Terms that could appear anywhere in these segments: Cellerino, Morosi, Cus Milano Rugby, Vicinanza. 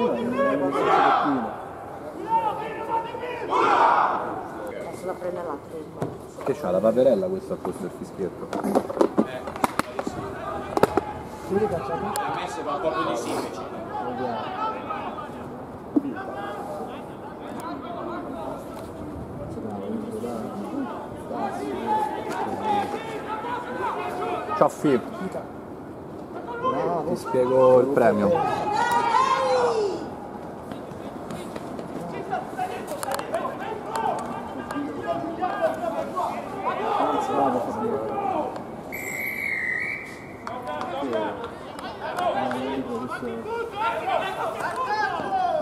prima e non aveva la se la prende l'altro. Che c'ha la paperella questa a posto del fischietto? A me si va proprio di sindaci. Ciao Fib, ti spiego il premio.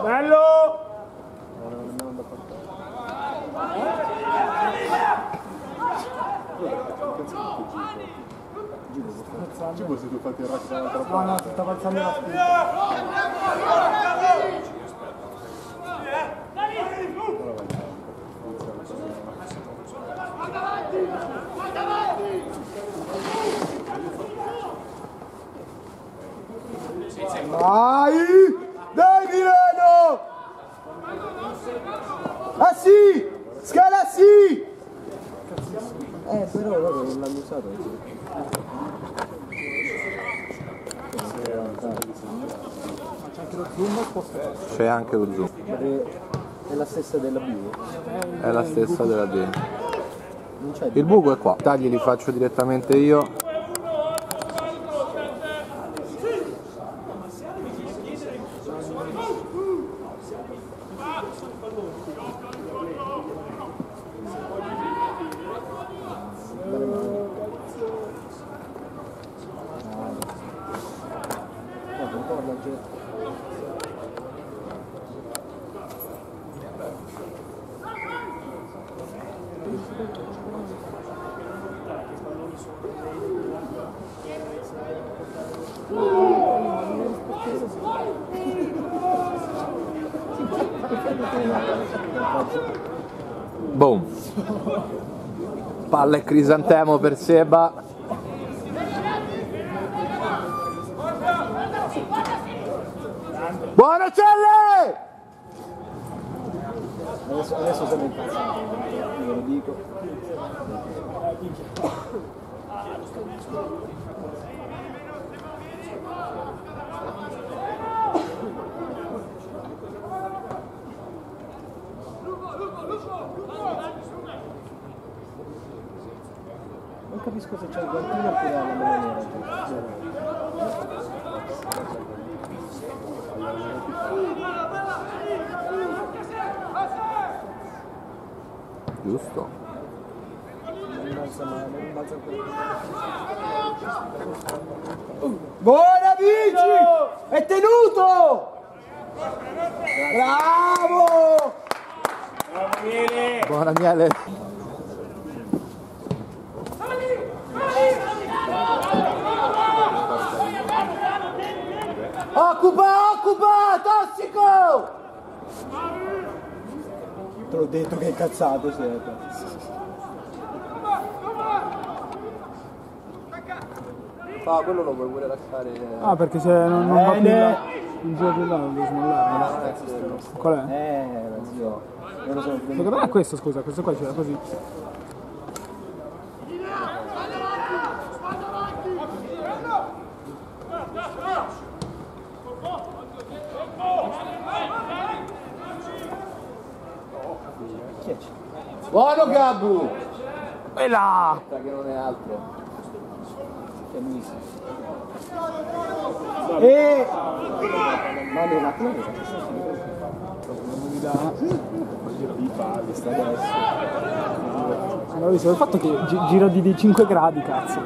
Bello! Gibo se tu fatti il rack dall'altra parte. No, ti sta avanzando la spinta. Vai! Dai Milano! Ah sì! Scala sì! Però loro non l'hanno usato. C'è anche lo zoom? C'è anche lo zoom. È la stessa della B. È la stessa della D. Il buco è qua. I tagli li faccio direttamente io. Boom. Palla e crisantemo per Seba. Buona Celle! Adesso sono impazzato, ve lo dico. Non capisco se c'è il guantino oppure la maniera. Giusto. Buona Vici! È tenuto! Bravo! Buona Miele! Occupa, occupa, tossico! Te l'ho detto che è cazzato, Seba. Ah, quello lo puoi pure lasciare. Ah, perché se non va più là, non giro più là, non devo smollare. Qual è? Zio. Secondo me è questo, scusa, questo qua c'era così. Buono Gabbu! E là! Che non è altro. Che misa. E... Ma non la clave. Non mi dà... Voglio sta adesso. Allora visto il fatto che giro di 5 gradi, cazzo.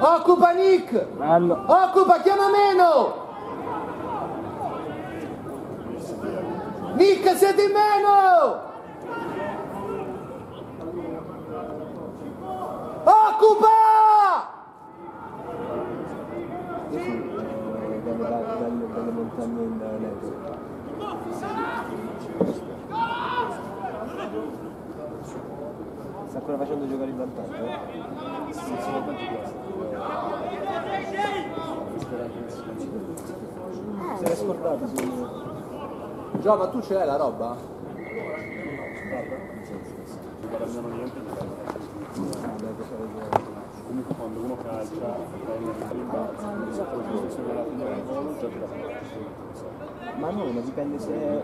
Occupa Nick! Bello. Occupa, chiama meno! Nick, siete in meno! Occupa! sta ancora facendo giocare in vantaggio. Se l'è scordato secondo me. Gio, ma tu ce l'hai la roba? Non guadagnano niente, comunque quando uno calcia prende il rimbalzo, ma no, ma dipende se è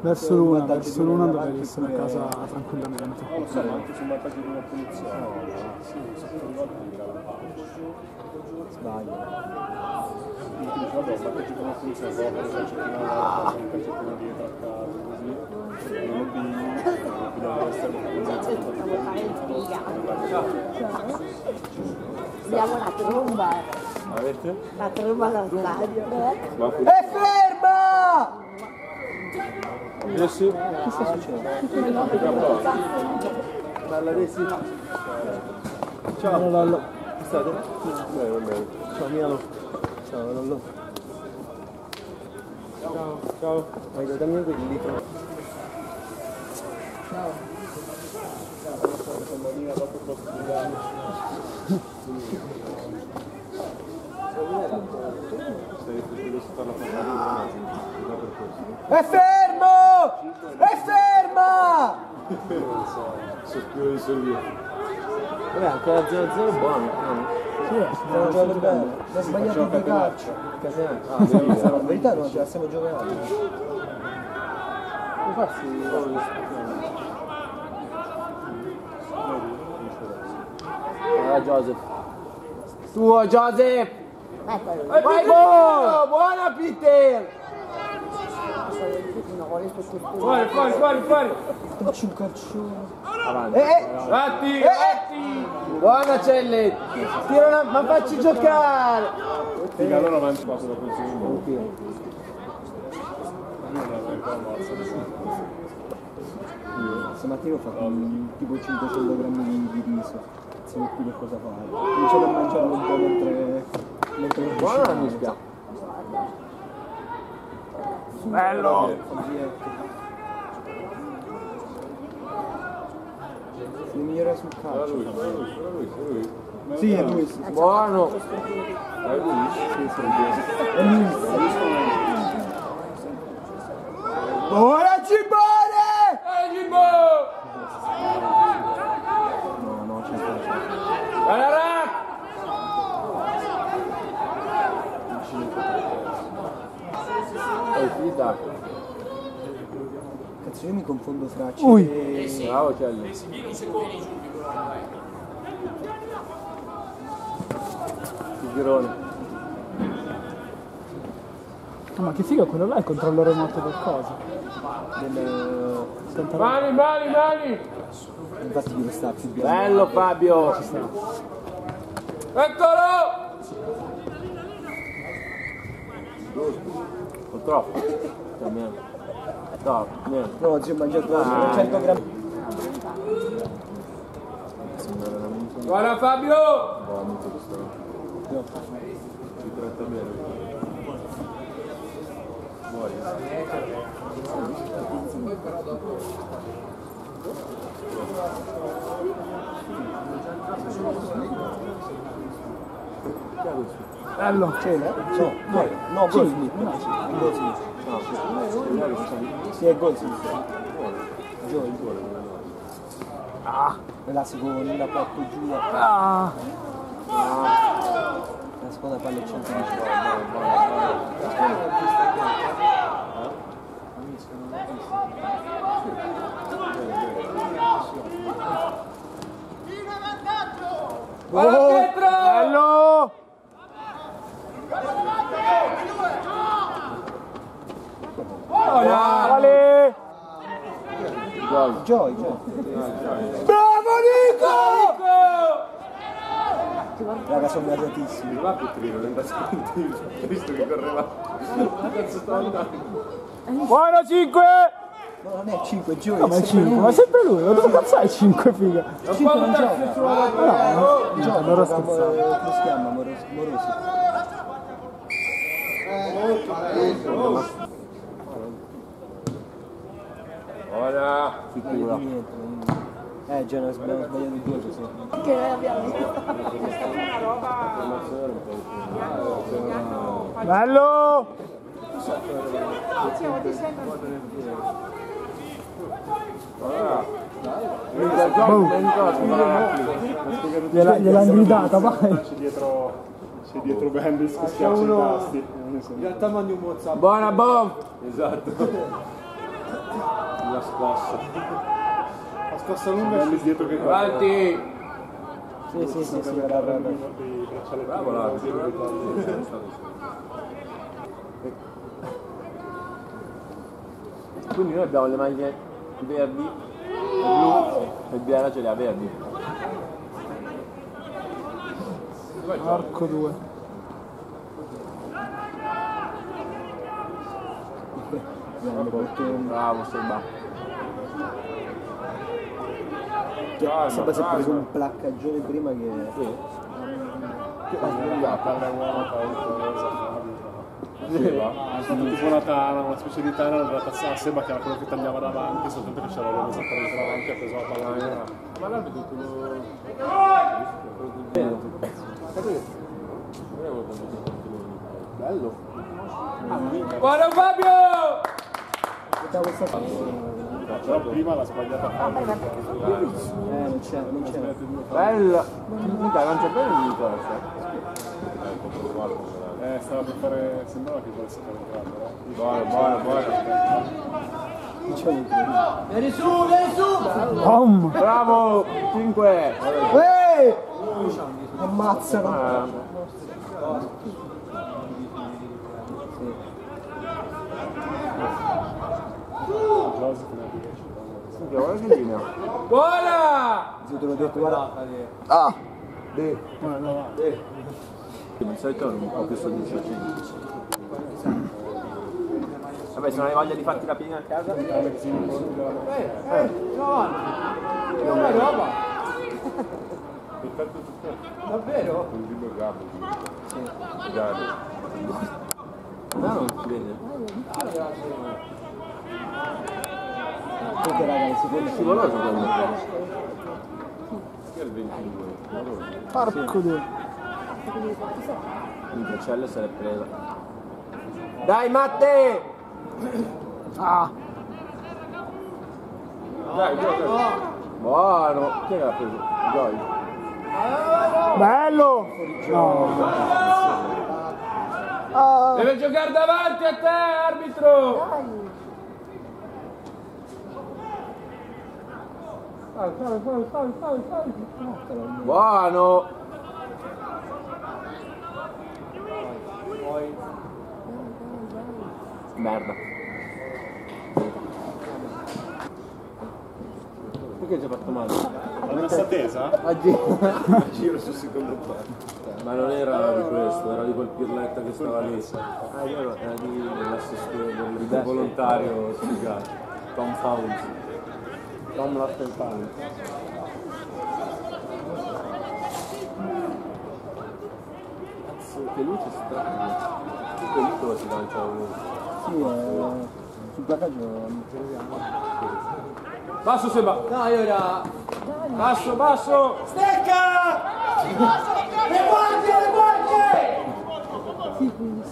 verso l'una, verso l'una dovrei essere a casa tranquillamente. Non lo so, ma anche se mai faccio una punizione, sbaglio, vabbè, ma che tipo una punizione, calcettina dietro a casa, così non abbiamo la tromba. Avete? La tromba allo stadio. E ferma! Sì. Che sta succedendo? Dalla destra. Ciao Lollo. State? Ciao Milano. Ciao Lollo. Ciao. Ciao. Vai, dammi quel litro. Ciao. È fermo! È ferma! Non so, sono più di servire. Vabbè, ancora 0-0 buono. Stiamo giocando bene. Abbiamo sbagliato il calcio. Catenaccio. La verità non ce la stiamo giocando. Come farsi? Joseph. Tuo Joseph! Vai buono! Buona Peter! Fuori, fuori, fuori, fuori! Faccio un calcione! Ratti! Buona Celletti! Ma facci giocare! Figa, allora avanti qua sulla posizione. Stamattina ho fatto tipo 500 grammi di riso. Non so più che cosa fare, cominciamo a mangiare un po' mentre non riusciamo. Buona la mischia! Bello! Si migliora sul calcio. Era lui. Sì, è lui. Buono! È lui? Sì, è lui. Buona Gimbone! Cazzo, io mi confondo fra Celli. Bravo Celli. Figurone. Ma che figa, quello là è il controllo remoto del coso. Mani! Infatti deve stare più bello. Bello Fabio! Eccolo! Purtroppo. No, niente. No, oggi ho mangiato 100 grammi. Guarda Fabio! Vomito questo. Ci tratta bene. Muori. Poi però dopo. Bello, c'era? No, Goldsmith. Sì, è Goldsmith. Gio, il gol. La seconda, la porto giù. La squadra palle 110. Guarda dentro! Bello! Vale! Joy. Bravo Nico! Raga, sono gasatissimi. Va Petrino, non è andato, visto che correva. Cazzo sta andando. Buono 5! No, non è 5, Joy. No, ma è 5, ma sempre lui. Ma dove cazzo hai 5, figa? 5 non gioca. No, allora scherzavo. Come si chiama? Morosi. Buona! Figura! Già ne ho sbagliato di due, sì. Che noi abbiamo visto. C'è stata una roba... Bello! Gliel'hanno gridata, vai! C'è dietro Bendis che schiaccia i tasti. In realtà mandi un WhatsApp. Buona bomb! Esatto. La scossa. Passa lunga e dietro che avanti! Sì, sì, sì, sì, bravo Lars! Quindi noi abbiamo le maglie verdi, blu e Biana ce le ha verdi. Arco 2. Bravo Seba! Sembra si è preso un placcaggione prima che... Sì. Che sbagliata. Sì, sono tipo una tana, una specie di tana, andava a tassare a Seba che era quello che tagliava davanti, soltanto che c'era l'uomo esattamente davanti, ha preso la palla. Ma l'ha detto quello... Bello. Buono Fabio! Però prima l'ha sbagliata tanto. Non c'è, non c'è. Bella! Dai, lancia bene il corso. Stava per fare... sembrava che volesse fare il corso. Buono, buono, buono. Vieni su, vieni su! Bom! Bravo! 5! Ehi! Ammazzano! Buona! Sì, te l'ho detto, guarda. Ah! Non sai che un po' più soddisfacente. Vabbè, se non hai voglia di farti la piena a casa... Che una roba! Davvero? Sì. No, non si vede. Perché ragazzi, quello è scivoloso quello. Che è il 22? Parco 2. Il cancello se l'è presa. Dai Matte! Ah! Dai, gioca! Buono! Chi è che l'ha preso? Gioia! Bello! No! Ah. Deve giocare davanti a te, arbitro! Dai. Buono! Merda! Perché ci ha fatto male? La messa tesa? A giro sul secondo quarto. Ma non era di questo, era di quel pirletta che stava lì. Ah, io era di un volontario spiegato. Tom Fowles. Tom l'ha tentato. Che luce strana. Che pellicola si lancia uno. Sì, sul placaggio non ce l'abbiamo. Basso Seba! Dai ora! Basso, basso! Stecca! Le guardie, le guardie! Sì, quindi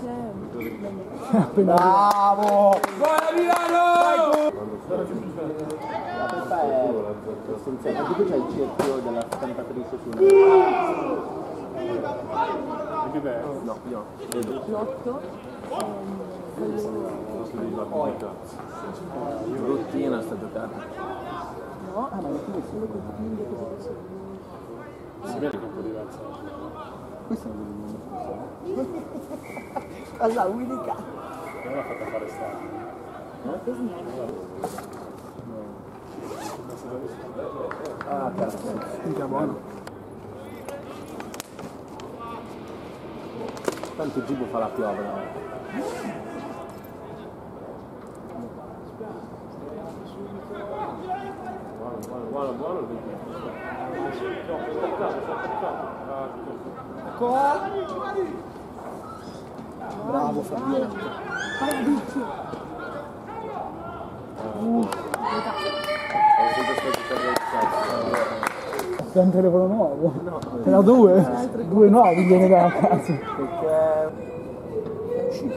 sempre. Bravo! Buona Milano! Perché c'è il cerchio della stampetrice su una... Che bello! No, io vedo. L'otto? Bruttina sta giocando. No, ma alla fine solo con il che si vede che è un po' diverso. Questo è un... Allora, Willica! Non l'ha fatta fare stare. Ah, cazzo, mica buono. Tanto Gibo fa la piovra. Buono, buono, buono, buono. Ecco qua. Bravo Fabio. Fai il È un telefono nuovo? No, no, due? Due nuovi viene da casa. Perché... Uscito.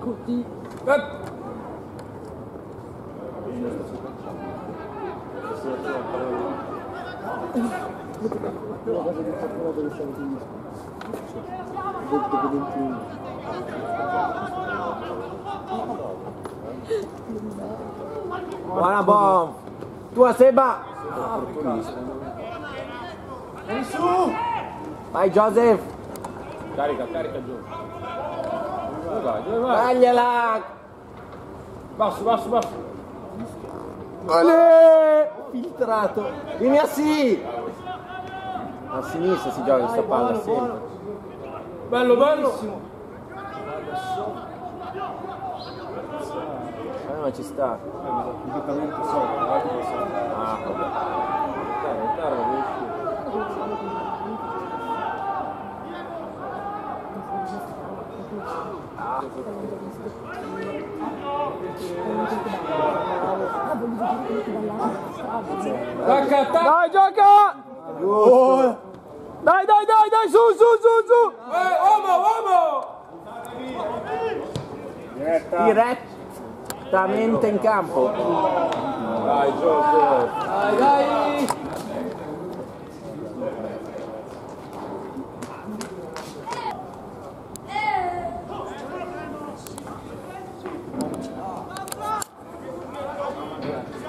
Cuti. Buona bomba! Tua Seba! Vieni su! Vai Joseph! Carica, carica giù! Dove vai? Dove vai? Tagliala! Basso, basso, basso! Olè! Filtrato! Vieni a sì! A sinistra si gioca questa palla sempre! Bello, bellissimo! Ma ci sta completamente sopra, guarda che sopra. Ah, vabbè. Dai, gioca! Dai, dai, dai, dai, su, su, su, su! Uomo! Diretto! Direttamente in campo. Dai Giorgio, dai, dai.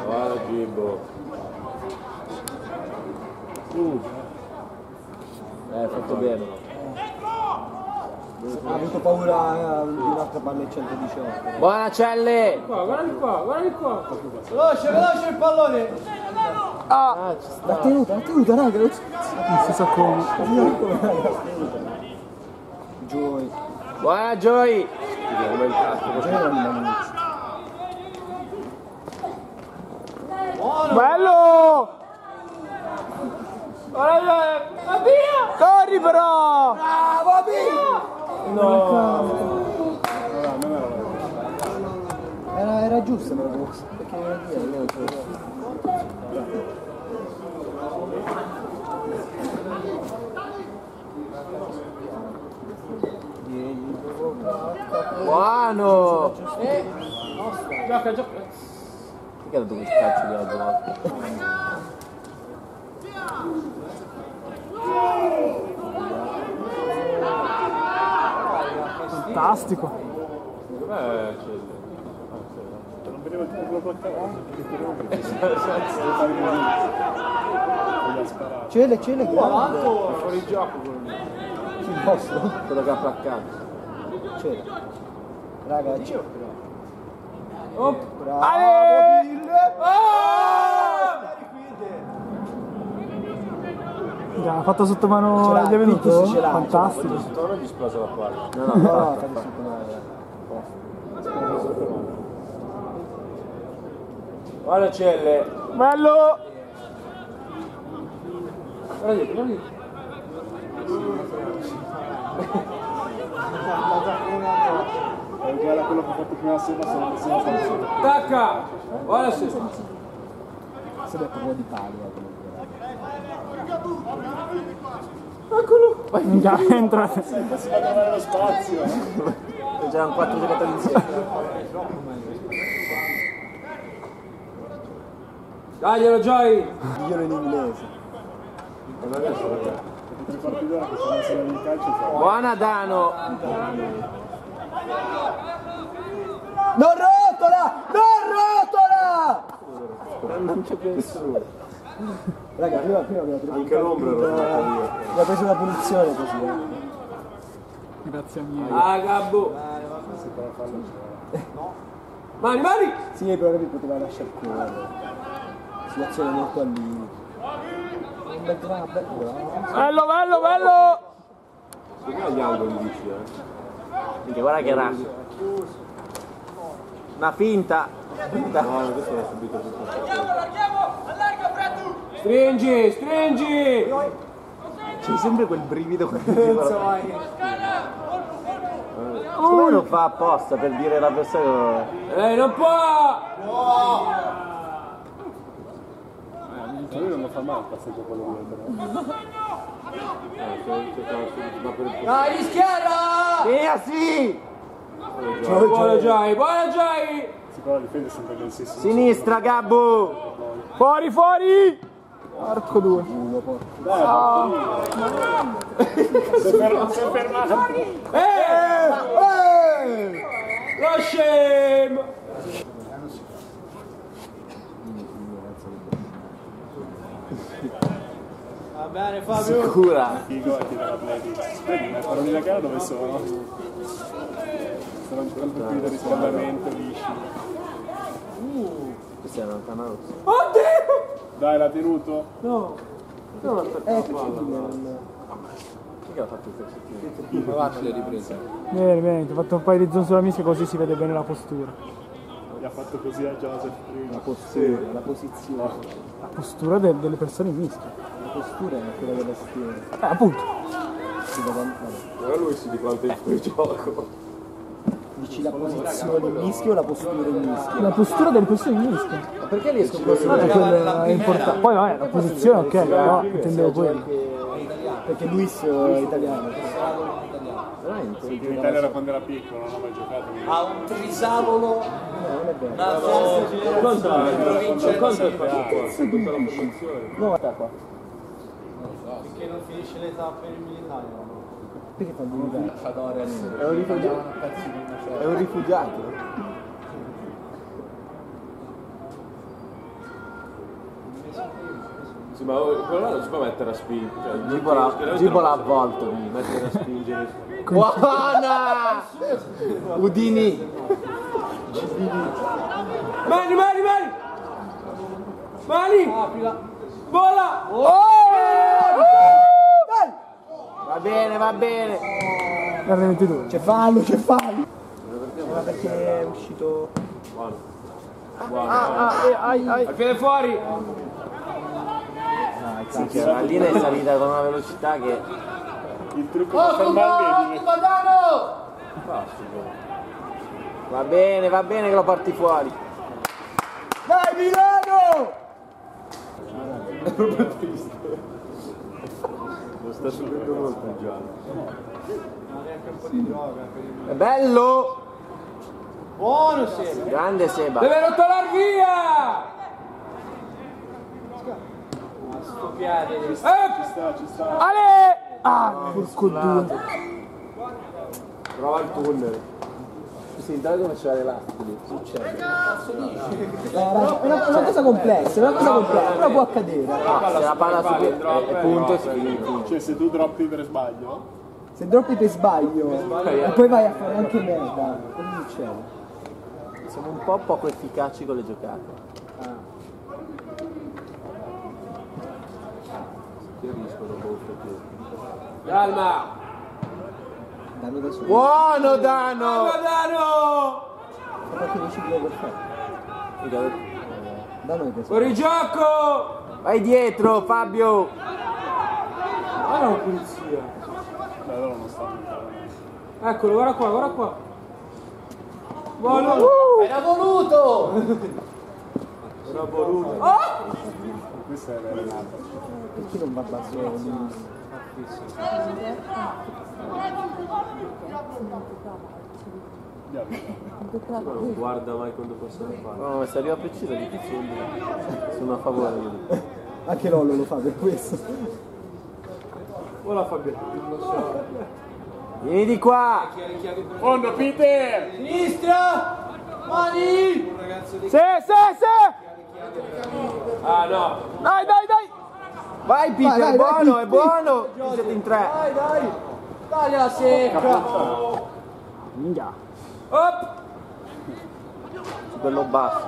Guarda Gimbo. Fatto bene. Ha avuto paura di un'altra palla e 118. Buona Celle! Guarda di qua, guarda di qua! Veloce, veloce il pallone! Ah, ci sta! La tenuta, raga! Non si sa come! Joy! Buona Joy! Bello! Guarda, via! Corri però! Bravo, via! No, era giusta la cosa, perché era via, buono! Gioca, gioca! Perché ha dato questo calcio di oggi? Fantastico! Dov'è? Non vedevo il tuo placcare. Cele, Cele, guarda! È fuori gioco quello. Il vostro? Quello che ha placcato. Cele. Raga, Cele. Oh! Bravo! Mille! Ha fatto sotto mano la Juventus, fantastico. Ora gli esplose la palla. No, no, no, guarda Celle. Bello. Guarda lì, guarda lì. È uguale a quello che ho fatto prima sera, sono tacca. Guarda se. Se è proprio di palla. Eccolo! Vai, già entra! Si va a trovare lo spazio! C'erano 4 giocatori insieme! Daglielo Joy! Diglielo in inglese! Buona Dano! Non rotola! Non rotola! Non c'è più nessuno! Raga, prima abbiamo preso anche l'ombra, l'ho preso una punizione così. Grazie a me. Ah, Gabbo! No. Mani, mani! Sì, però lui poteva lasciare qua. Situazione molto a lì. Bello, bello, bello! Guarda gli angoli dici, eh. Guarda che razza. Una finta. No, questo l'ha subito tutto. Larghiamo, larghiamo! Stringi, stringi! C'è sempre quel brivido quando ti guardi. Lui lo fa apposta per dire all'avversario. Non può! No! A lui non lo fa mai il passaggio quello dietro. Dai, rischiala! Sì! Buona Jai, buona Jai! Si può la difesa sempre del stesso. Sinistra, Gabbo! Fuori, fuori! Porco due. Dai, non si è fermato. Lo scemo! Va bene Fabio! Sicura! Parlo di la gara dove sono? Sono ancora un po' di riscaldamento lisci. Questa è una canale. Oddio! Dai, l'ha tenuto? No! No, l'ha tenuto. Perché ha fatto il pezzettino? Facile ripresa. Bene, bene, ho fatto un paio di zoom sulla mischia così si vede bene la postura. Gli ha fatto così a Joseph prima. La postura, la posizione. La postura delle persone in mischia. La postura è quella della schiena. Appunto. Ora lui si diplanta in fuori gioco. Dici la posizione in mischia o la postura in mischia? La postura delle persone in mischia. Ma perché riesco a posizionare? È importante. Poi vabbè, la posizione ok, no, intendevo quello. Perché Luis è italiano. In Italia era quando era piccolo, non ho mai giocato. Ha un trisavolo nato in provincia di Milano. Perché non finisce le tappe in militare? Perché fa militare? È un rifugiato. È un rifugiato. Sì, ma quello là non si può mettere a spingere. Gibo l'ha avvolto, mettere a spingere. Buona! Udini! Mani, mani, mani! Mani! Vola! Dai! Va bene, va bene! C'è fallo, c'è fallo! Ma perché è uscito... Buono! Al piede fuori! No, cazzo, la linea è salita con una velocità che... Il trucco oh, di Salmani! Va bene che lo parti fuori! Dai Milano! È proprio triste! Lo sta subendo molto il giallo! È bello! Buono Seba! Grande Seba! Deve rotolar via! Ci sta! Ale! Ah, porco due! Prova il tunnel! Sì, dai come c'è l'elastico lì? Succede? È una cosa complessa, però può accadere. Se la palla su il punto si finisce. Cioè se tu droppi per sbaglio? Se droppi per sbaglio e poi vai a fare anche merda, cosa succede? Siamo un po' poco efficaci con le giocate. Calma! Danno da solo. Buono Dano! Buono Dano! Fuori gioco! Vai dietro Fabio! Guarda la pulizia! Eccolo, guarda qua, guarda qua! Buono! Era voluto! Era voluto! Questa era l'altra. Perché non va basso? Non guarda mai quando passa la palla. No, se arriva preciso di più sono a favore. Anche Lollo lo fa per questo. Ora Fabio. Vieni di qua! Fondo Peter! Sinistra! Mani! Se, se! Ah no! Dai, dai, dai! Vai Peter, dai, è buono, siete in tre. Dai, dai, taglia la secca. Minchia. Op! Bello basso.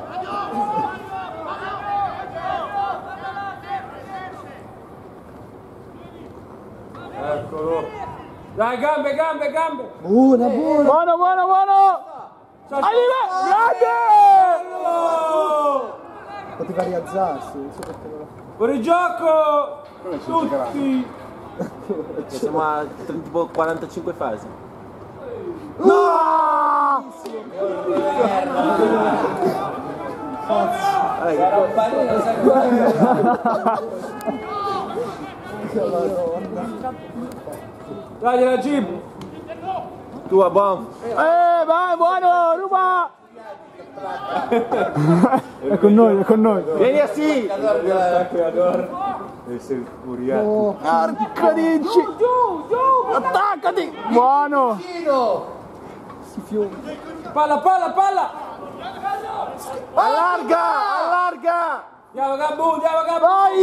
Eccolo. Dai, gambe, gambe, gambe. Buona, buona. Buono, buono, buono. Arriva! Grande! Poteva rialzarsi, non so perché non lo... Fuori gioco! Tutti! Siamo a 45 fasi. No! Dai, la Jeep! Tu a bomb! Vai, buono, ruba! È con noi, è con noi! Vieni a sì! Deve essere furiato! Porca di... Attaccati! Buono! Si fiume! Palla, palla, palla! Allarga, allarga! Andiamo Gabù, andiamo Gabù! Vai!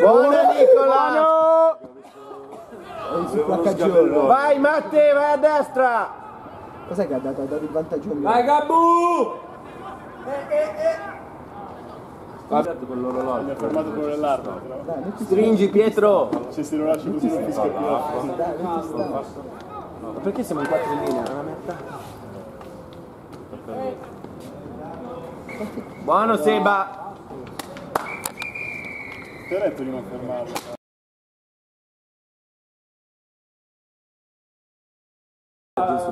Buona Nicola! Vai Matte, vai a destra! Cos'è che ha dato il vantaggio a lui? Vai Gabù! Mi ha fermato quello dell'arma. Stringi Pietro! Se se lo lasci così non fischia più. Ma perché siamo in 4 in linea? È una merda! Buono Seba! Ti ho detto di non fermarlo. Bravo!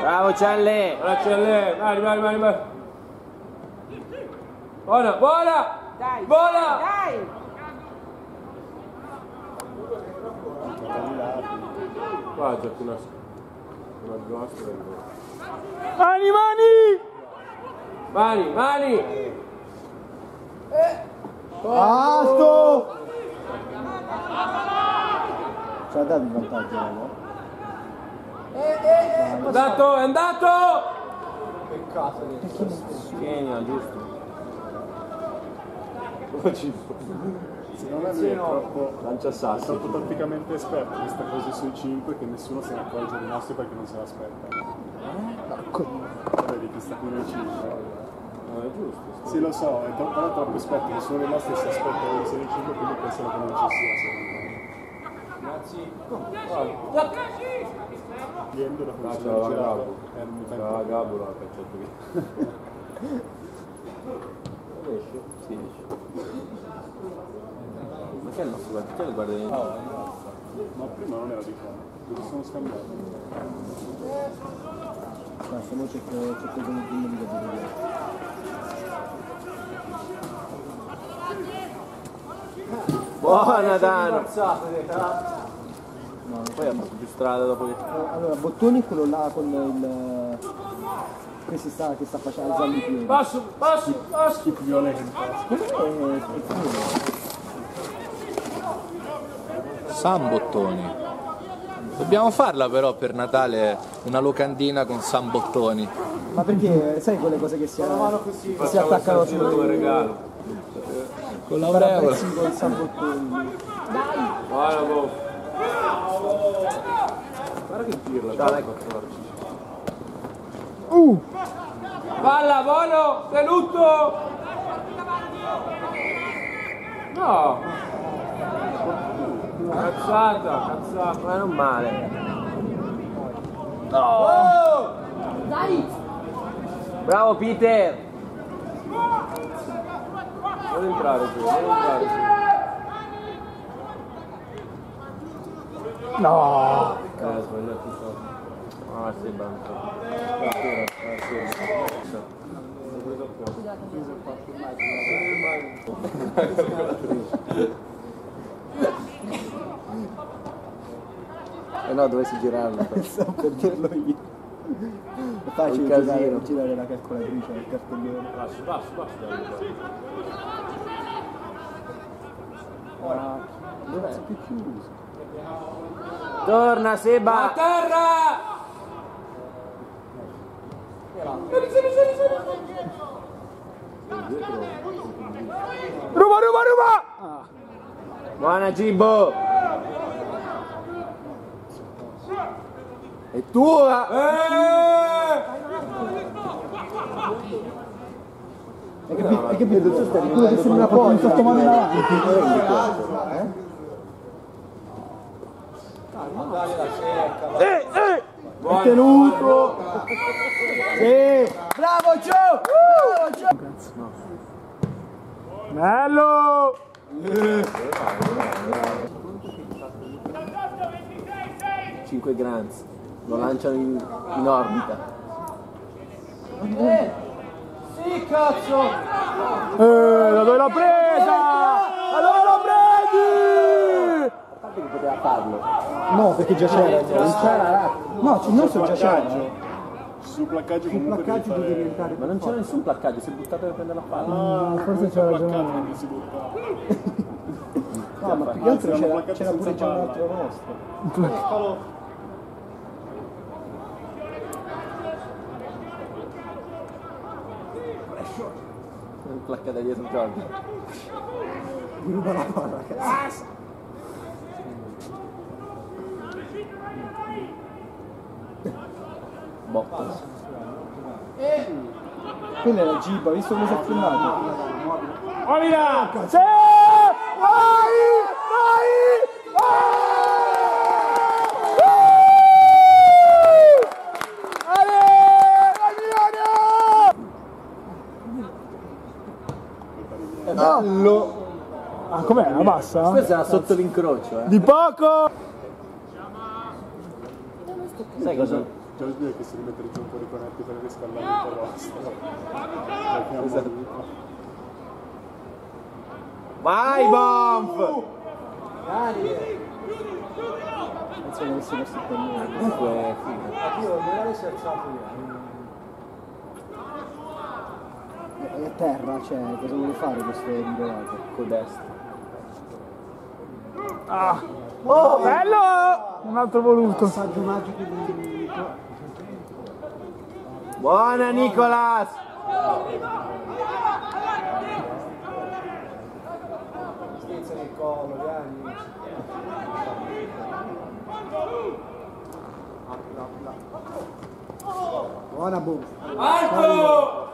Bravo Celle! Bravo Celle! Vai, vai, vai, vai! Buona, buona! Dai, buona! Dai! Qua c'è una giostra. Mani, mani! Mani, mani! Basto! Ci ha dato il vantaggio, no? È andato, è andato! Peccato che Kenya, giusto? Secondo me lui è troppo tatticamente esperto, che sta così sui 5 che nessuno se ne accorge dei nostri perché non se l'aspetta. Vedi che sta qui nei 5. Non è giusto. Sì lo so, è troppo esperto, nessuno dei nostri si aspetta che sia nei 5 quindi pensano che non ci sia secondo me. Viendo la funzione c'era Gabo l'ha cacciato qui. Sì, ma che è il nostro guarda? Che guarda? Ma prima non era di qua, lo sono scambiato. Basta, mo cerco con il primo di capire. Buona Dano! No, poi ha fatto più strada dopo che... Allora, Bottoni quello là con il... che sta facendo alzando i piedi. Passo, passo, passo! Che violento! San Bottoni. Dobbiamo farla però per Natale una locandina con San Bottoni. Ma perché sai quelle cose che si, così, che si attaccano sul regalo? Con la aureola. Con San Bottoni. Dai! Guarda che pirla, dai 14. Palla, buono, tenuto! No! Cazzata, cazzata, ma non male! No! Oh! Dai! Bravo Peter! Non entrare tu, non entrare tu! No! Ah, sei bravo! Eh no, dovessi girarlo per dirlo io. È facile girare la calcolatrice del cartellone. Passo, passo, passo. Dov'è? È più chiuso. Torna Seba! A terra! Ruba, ruba, ruba! Ah. Buona Gibbo! E tua! E che vedo? Tu che sembra poi, sto tomando in avanti! Tenuto! Sì! Bravo Gio! Bravo Gio! Bello! Cinque grans, lo lanciano in orbita. Sì, cazzo! Da dove l'ho presa? Da dove l'ho presi? A parte che poteva farlo. No, perché già c'era. Non c'era. No, non so già c'era. Sul placcaggio comunque placcaggio deve diventare. Ma non c'era nessun placcaggio, si è buttato per prendere la palla. No, forse c'era già uno che si buttava. No, ma più che altro c'era pure già un altro nostro. Un placcata dietro Giorgio. Mi ruba la palla, cazzo. Botta. Quella è la giba, visto come si è filmato. Olivia! Sì! Vai! Vai! Vai! Bello! Ah, com'è? La bassa? Questa era sotto l'incrocio, eh. Di poco! Sai cosa? Già lo che si rimette giù un po' di conetti per riscaldare un po' l'osso. Esatto. Vai, Bomb! Dai! Non so come si mette il pennone. Comunque, figo. Magari si è alzato io. È a terra, cioè, cosa vuole fare questo indolato? Con destra. Ah! Oh, bello! Un altro voluto. Passaggio magico di... Buona Nicolas! Stizza nel collo, Gianni! Buona Buffa! Alto!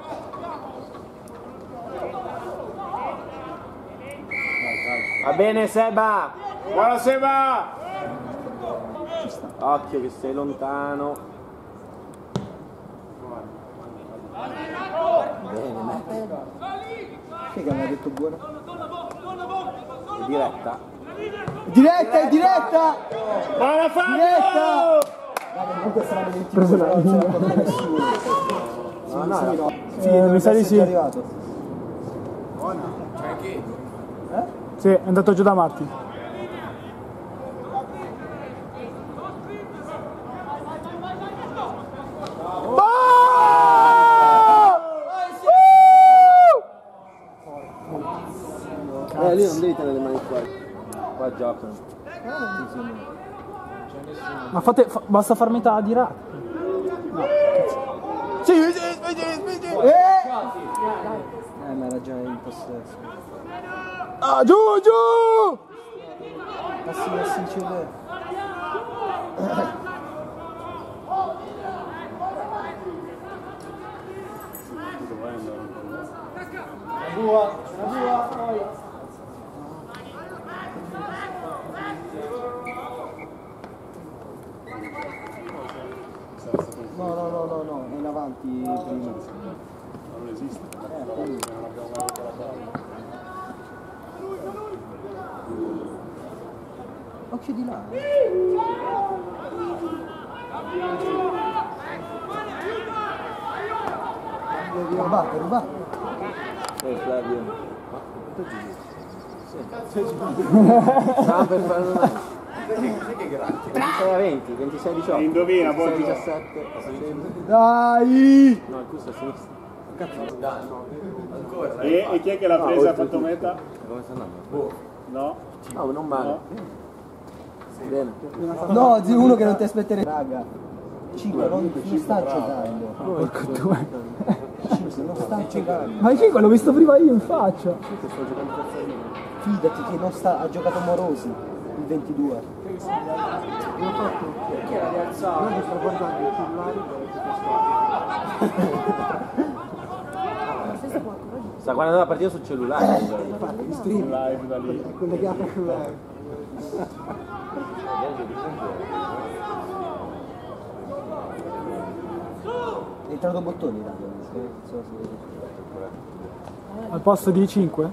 Va bene Seba! Buona Seba! Occhio che sei lontano! Bene, Matt. Che mi ha detto buona? È diretta. Diretta, è diretta! Buona Fabio! Diretta! Comunque saranno 20 minuti, non ce la fa nessuno. No, no, mi sa di sì. Buona. C'è chi? Eh? Sì, è andato giù da Marti. Lì non devi tenere le mani fuori. Qua giocano. Ma fate, basta far metà di rack. No. Sì, spingi. Ma era già in possesso. Ah, giù! Passi in CD. La bua, poi. No, è in avanti prima. Non esiste. Non abbiamo mai avuto la palla. Occhio di là. Rubate. Flavio. Ma tutto giusto. Sta per fare una... Sai che grazie? 26 a 20, 26 a 18. Indovina, 26 a 17. Dai! No, il custo è sinistro. Cazzo, dai, no. Ancora. E chi è che l'ha presa? Ha fatto meta? Come sta andando? Boh. No? No, non male. No. Sì. Bene. No, di uno che non ti aspetterei. Raga. 5, non sta giocando. Porco due. 5, non sta giocando. Ma 5 l'ho visto prima io in faccia. 5 sta giocando cazzarino. Fidati che non sta, ha giocato Morosi, il 22. Perché era rialzato? Noi sto guardando il cellulare. Sta guardando la partita sul cellulare. Infatti, il stream live da lì. È collegato al cellulare. È entrato bottoni, Dario. Al posto di 5?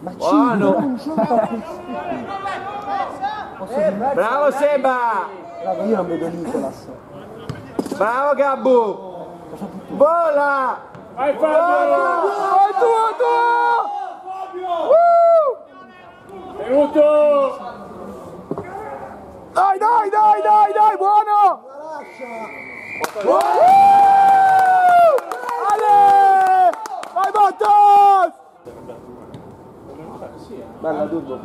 Buono! Bravo Seba! Io non vedo Nicolas. Bravo Gabbu! Vola! Vai Fabio! Vai tutto! Fabio! Venuto! Dai dai dai dai dai! Buono! Ale! Vai Bottas! Bella tutto.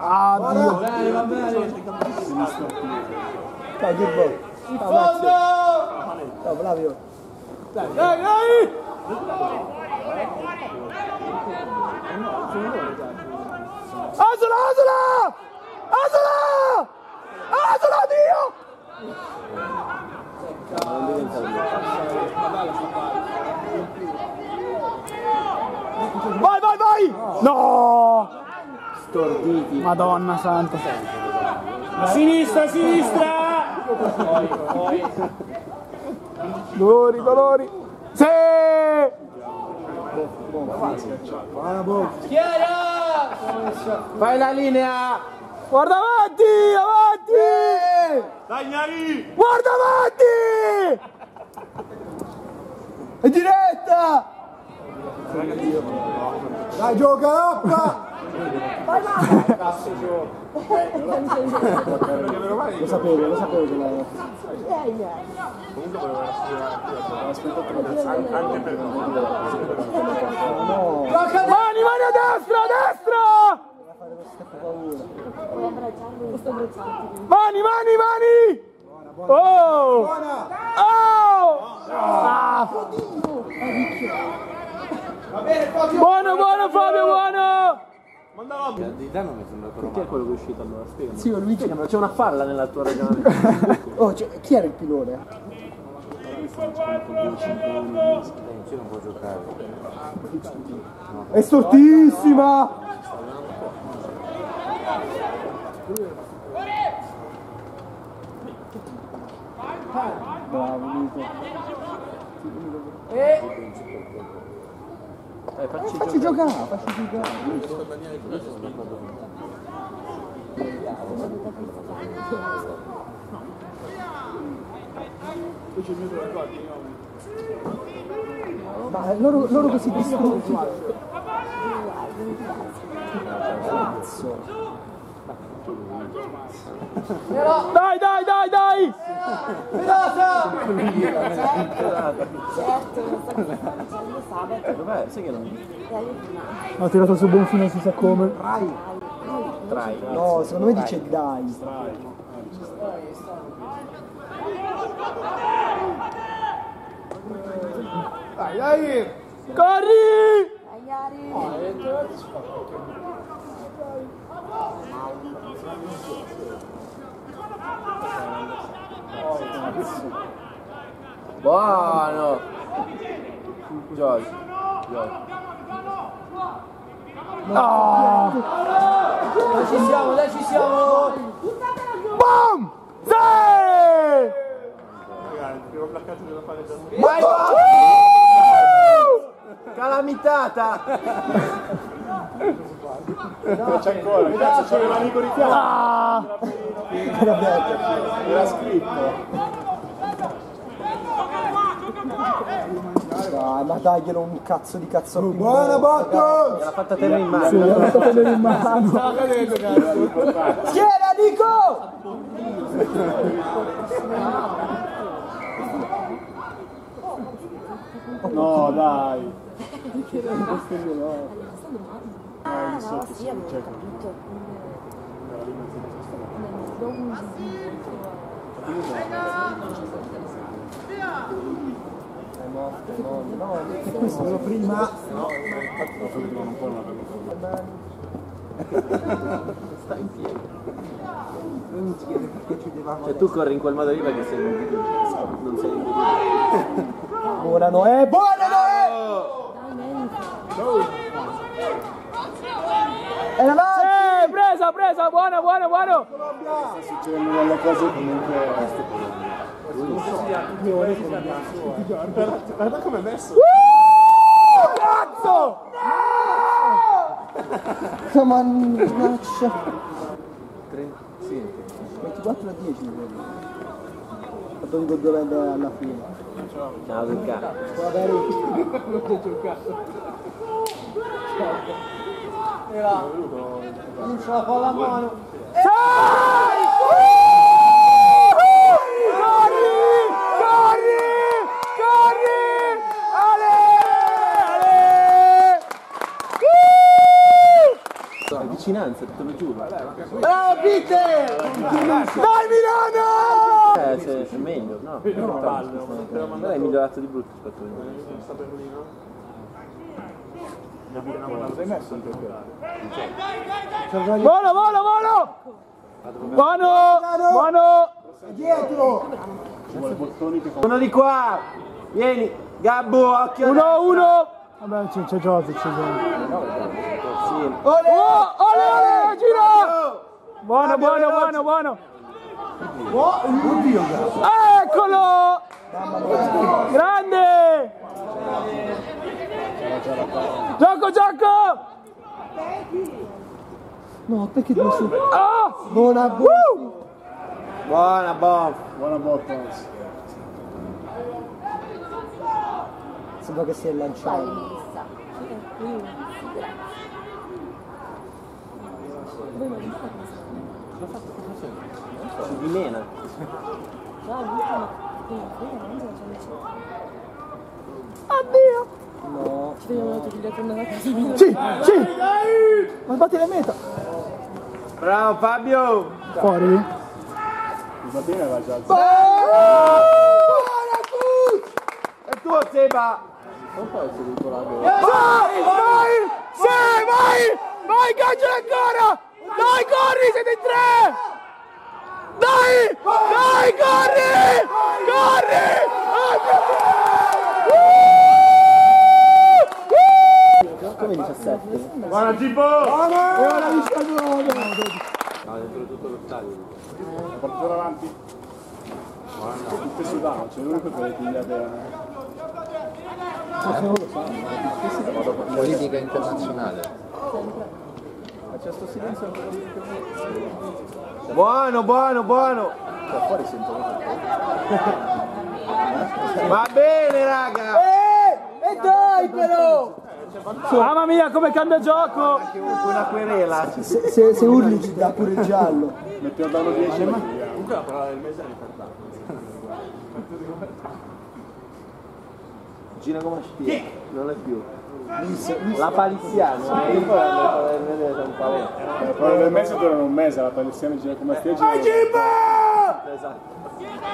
Ah Dio. Va bene, va bene. Dai Turbo. In fondo! Dai Flavio. Dai, dai, dai! Asola, asola! Asola! Asola Dio! Vai, vai, vai! No! Storditi. Madonna santa. A sinistra, a sinistra! Dolori, dolori. Sì! Schiera! Fai la linea! Guarda avanti, avanti! Tagliari! Guarda avanti! È diretta! Dai gioca H! Vai là! Cazzo gioco! Lo sapevo che l'avevo. Comunque volevo aspettare anche per non mani, mani a destra! Mani, mani, mani! Oh! Buona! Oh! Ah! Buono, buono Fabio, buono! Di te non mi sembra ancora. Perché è quello che è uscito allora? Spiegami. Sì, Luigi, c'è una falla nella tua ragione. Oh, chi era il pilone? Non può giocare. È stortissima! Bravo, Luigi. Facci giocare, facci giocare. Ma loro che si distruggono. Cazzo. Dai, dai, dai, dai! Pirata! Dov'è? Sai che non... Ha tirato su buon fine, non si sa come. Trai. No, secondo me dice dai. Dai, dai! Corri! Buono! Giorgio! No! Dai ci siamo! BOOM! Sì! Ragazzi, devo placcare da fare da... Calamitata! No, c'è ancora, cazzo c'è un amico di fianco. Ah! Era scritto. Ma daglielo un cazzo di cazzo. Buona botto! L'ha fatta tenere in mano. Sì, l'ha fatta tenere in mano. Schiera Nico! No, dai. Ah, no, sì, avevo capito. È morto, no, è questo quello prima. No, infatti lo vedo un po' la... Sta in piedi. Non ci chiede perché ci devamo... Cioè tu corri in quel modo lì perché sei in piedi. Non sei in piedi. Buona Noè, buona Noè! Sì, presa, presa, buona, buona, buono! Succedono delle cose comunque... Guarda come è messo! Porca mannaccia. 3, 7, 24 a 10 credo. Dove andare alla fine? Ciao Luca. Guarda Luca. Non c'è giocato. Era. Non ce la fa la mano. Vicinanza, te lo giuro. Bravo Peter! Dai Milano! È meglio, no? No, è migliorato di brutto rispetto a me. Buono, buono, buono! Buono! Buono! Dietro! Uno di qua! Vieni! Gabbo, occhio! 1-1! Vabbè, c'è Giorgio, c'è Giorgio. Ole, ole, gira! Buono, buono, buono, buono! Eccolo! Grande! Gioco, gioco! No, perché devo su? Buona botta! Buona botta! Buona botta! Sembra che si è lanciato. Si dimena. Addio. No. Ci vediamo la tua tornata a casa. Sì, sì. Ma batti la meta. Bravo Fabio. Fuori. Va bene la gialza. Buona Cus. È tuo Seba. Non può essere vincolato. Vai, vai. Sì, vai. Vai, gaggio ancora. Dai, corri, siete in tre! Dai! Dai, corri! Corri! Come 17? Buona tipo! Buona! E ora vi scaglione! No, dentro tutto l'ottaglio. Portiamo avanti. Guarda, che sudano, c'è l'unico che le piglia bene. Politica internazionale. C'è sto silenzio ancora lì. Buono, buono, buono. Da fuori sento. Va bene, raga. E dai però. Mamma mia, come cambia gioco. Anche una querela. Se urli ci dà pure il giallo. Mettiamo dallo 10, ma comunque la parola del mese è ripartata. Gina come stia. Non è più. La paliziana, poi nel mese durano un mese, la paliziana gira come stia girando. Esatto.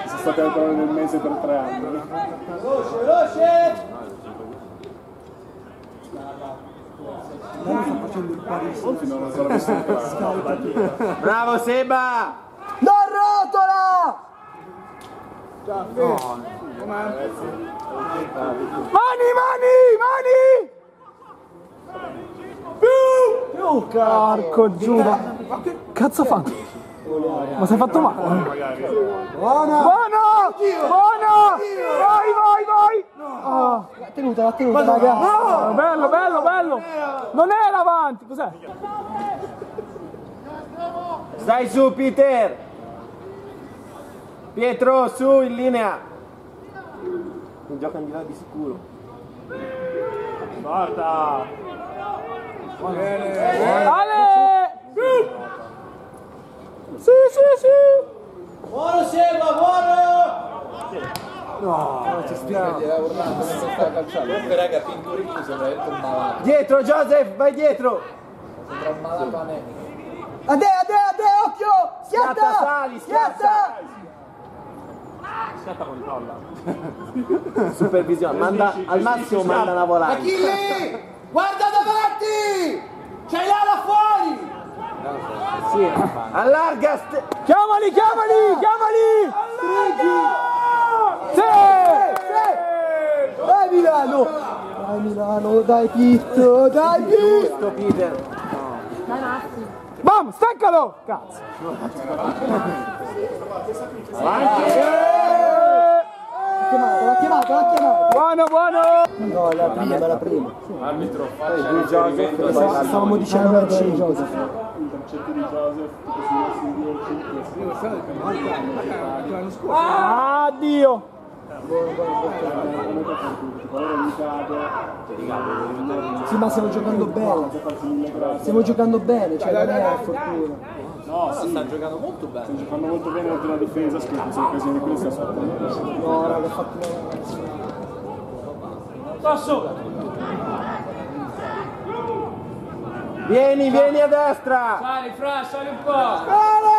Sono state le parole del mese per 3 anni. Veloce, veloce! Stanno facendo il parissimo. Bravo Seba! Non rotola! Mani, mani, mani! Più! Carco giù! Ma che cazzo ha fatto? Ma si è fatto male? Buona! Buona! Buona! Vai, vai, vai! L'ha tenuta, raga! No! Bello, bello, bello! Non era avanti, cos'è? Stai su, Peter! Pietro, su, in linea! Non giocano di là di sicuro! Guarda! Ale! Sì, sì, sì! Buono Seba, buono! No, ci stiamo! Comunque raga, Pinturino sembra un malato. Dietro Joseph, vai dietro! Sembra un malato a me. Adè, adè, adè, occhio! Schiatta! Sali, schiatta! Schiatta controlla. Supervisione, manda al massimo, manda una volata. Achille! Guarda davanti! C'è l'ala fuori! Sì, allarga! Chiamali, chiamali, chiamali! Sì! Dai Milano! Dai Milano, dai Pitto, dai Pitto! Peter! Bam, staccalo! Cazzo! Avanti! l'ha chiamato. Buono. No, la prima. Arbitro, faccia riferimento. Stavamo dicendo a Joseph. Il concetto di Joseph che addio. Sì, ma stiamo giocando bene. Cioè, non è la fortuna. No, sì. Stanno giocando molto bene. Stanno giocando molto bene oltre la difesa, scusa, se l'occasione qui sta sotto. No, raga, ho fatto bene. Passo! Vieni a destra! Sali un po'! Scala!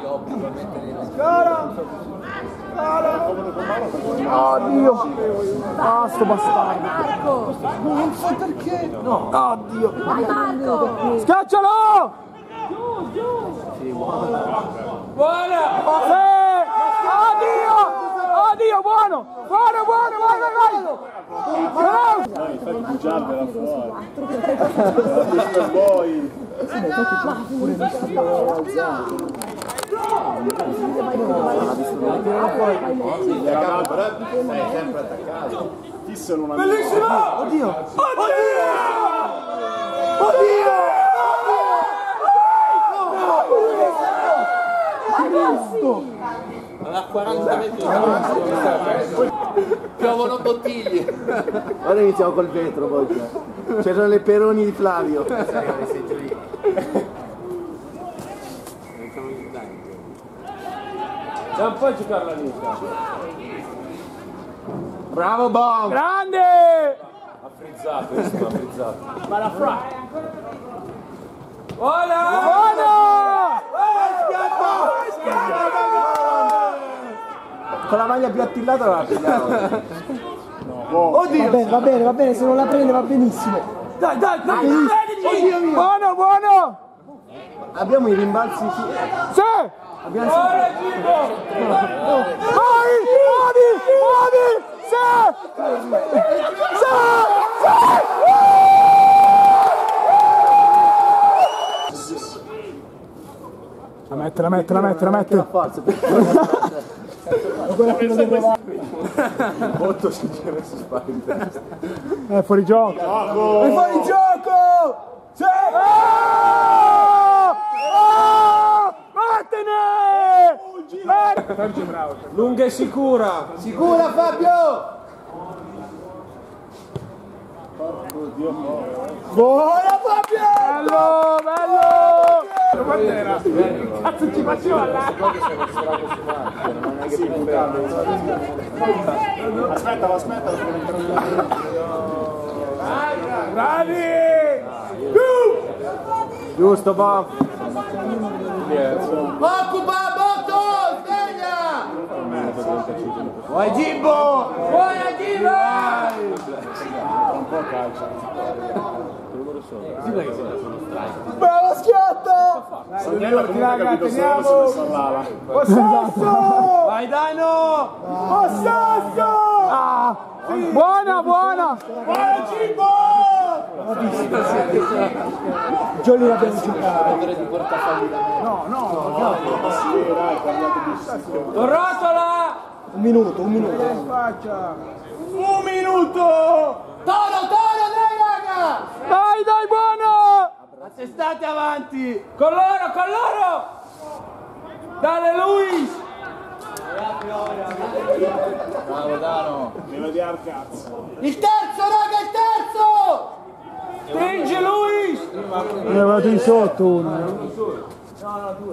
Io voglio mettere Scala! Oddio! Ah, sto bastardo! Marco! Non so perché! No! Oddio! Vai Marco! Schiaccialo! Buona! Addio! Buono! Vai! Dai, fatti giallo là fuori! Poi! Sei sempre attaccato! Tissano una bellissimo! Oddio! Da 40 metri piovono bottiglie. Ora iniziamo col vetro poi. C'erano le peroni di Flavio. Non puoi giocarla lì. Bravo Bob! Grande! Ha frizzato. Ma la fra! Con la maglia più attillata la pigliamo. No. Oddio! Va bene, se non la prende va benissimo. Dai! Oddio, buono! Abbiamo i rimbalzi. Sì! Abbiamo Muovi! Sì! La mette. La forza. Molto sincero si spaventa. È fuori gioco. È fuori gioco! Sì! Vattene! Sergio bravo. Lunga e sicura. Sicura Fabio! Buona Fabio! Bello! Che cazzo ci faceva là? Aspetta. Bravi! Giusto, Bob! Occupa, Botto! Sveglia! Vuoi Gibbo? Un po' calcio. Bravo schiatto! Salutiamo raga, teniamo! Possesso! Vai Dano! Possesso! Ah, sì. Buona! Buona Gibbo! Giolli la pensi di portafogli. No. Torrotola! Un minuto. Toro! Dai buono! State avanti! Con loro! Dale Luis! Bravo Dano! Melodia al cazzo! Il terzo! Stringe Luis! Ne vado in sotto uno! No, due!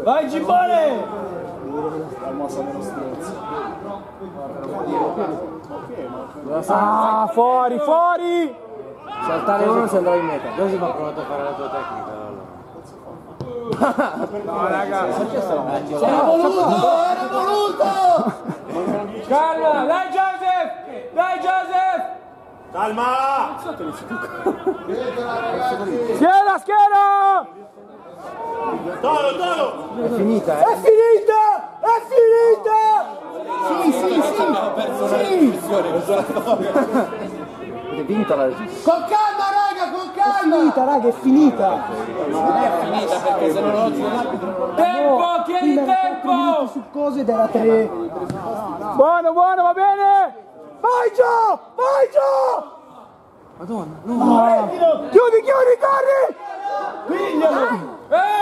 Vai Gibbone! La mossa dello stronzo! Ah, fuori! Saltare uno se andrà in meta. Joseph ha provato a fare la tua tecnica. No ragazzi, era voluto! Calma, dai Joseph! Calma! Schiera! Toro! È finita! Sì! Vinta la regista. Con calma raga! È finita! Non è finita perché se non lo gioco l'arbitro non lo tempo! Chiedi tempo! su coso ed era tre. Buono, buono, va bene. Vai Gio, vai Gio. Madonna, no. Chiudi, chiudi, corri. Piglialo.